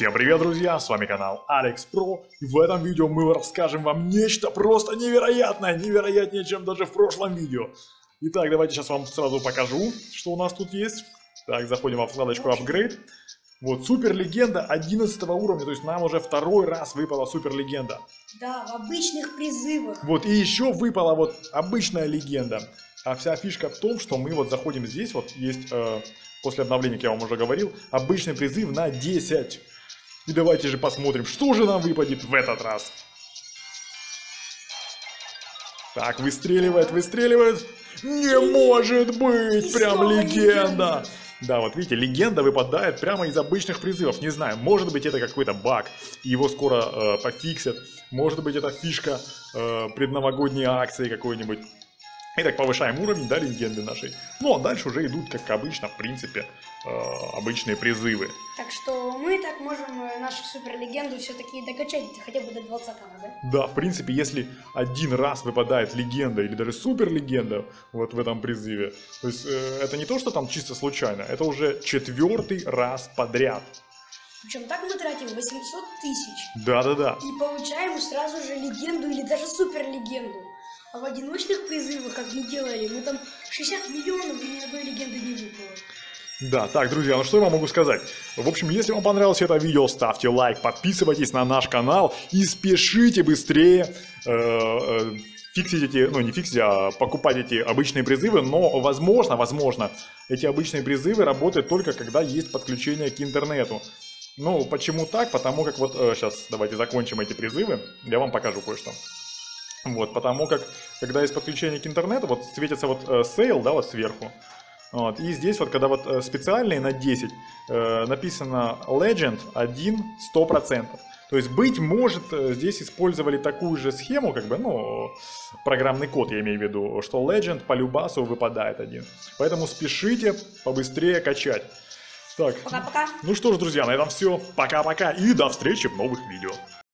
Всем привет, друзья! С вами канал Alex Pro, и в этом видео мы расскажем вам нечто просто невероятное, невероятнее, чем даже в прошлом видео. Итак, давайте сейчас вам сразу покажу, что у нас тут есть. Так, заходим во вкладочку Upgrade. Вот, супер легенда 11 уровня, то есть нам уже второй раз выпала супер легенда. Да, в обычных призывах. Вот, и еще выпала вот обычная легенда. А вся фишка в том, что мы вот заходим здесь, вот есть, после обновления, как я вам уже говорил, обычный призыв на 10. И давайте же посмотрим, что же нам выпадет в этот раз. Так, выстреливает, выстреливает. Не может быть, прям легенда. Да, вот видите, легенда выпадает прямо из обычных призывов. Не знаю, может быть это какой-то баг, его скоро пофиксят. Может быть это фишка предновогодней акции какой-нибудь. Итак, повышаем уровень, да, легенды нашей. Ну, а дальше уже идут, как обычно, в принципе, обычные призывы. Так что мы так можем нашу суперлегенду все-таки докачать хотя бы до 20-го, да? Да, в принципе, если один раз выпадает легенда или даже суперлегенда вот в этом призыве, то есть это не то, что там чисто случайно, это уже 4-й раз подряд. Причем так мы тратим 800 тысяч. Да-да-да. И получаем сразу же легенду или даже суперлегенду. А в одиночных призывах, как мы делали, мы там 60 миллионов и ни одной легенды не выпало. Да, так, друзья, ну что я вам могу сказать? В общем, если вам понравилось это видео, ставьте лайк, подписывайтесь на наш канал и спешите быстрее фиксить эти, ну не фиксить, а покупать эти обычные призывы. Но, возможно, эти обычные призывы работают только когда есть подключение к интернету. Ну, почему так? Потому как вот, сейчас давайте закончим эти призывы, я вам покажу кое-что. Вот, потому как, когда есть подключение к интернету, вот светится вот сейл, да, вот сверху. Вот, и здесь вот, когда вот специальные на 10, написано Legend 1 100%. То есть, быть может, здесь использовали такую же схему, как бы, ну, программный код, я имею в виду, что Legend по любасу выпадает один. Поэтому спешите побыстрее качать. Так, пока-пока. Ну что ж, друзья, на этом все. Пока-пока и до встречи в новых видео.